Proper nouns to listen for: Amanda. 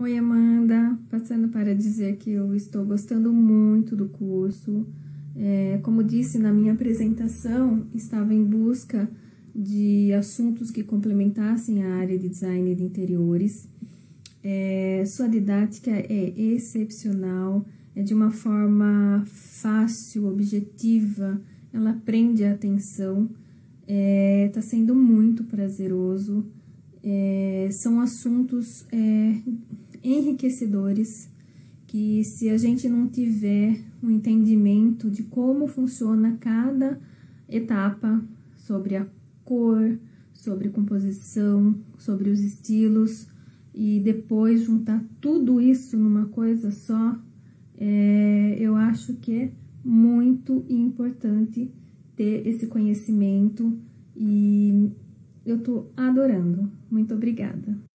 Oi, Amanda, passando para dizer que eu estou gostando muito do curso. Como disse na minha apresentação, estava em busca de assuntos que complementassem a área de design de interiores. Sua didática é excepcional, é de uma forma fácil, objetiva, ela prende a atenção, está sendo muito prazeroso. São assuntos enriquecedores, que se a gente não tiver um entendimento de como funciona cada etapa, sobre a cor, sobre composição, sobre os estilos, e depois juntar tudo isso numa coisa só, eu acho que é muito importante ter esse conhecimento e eu tô adorando. Muito obrigada!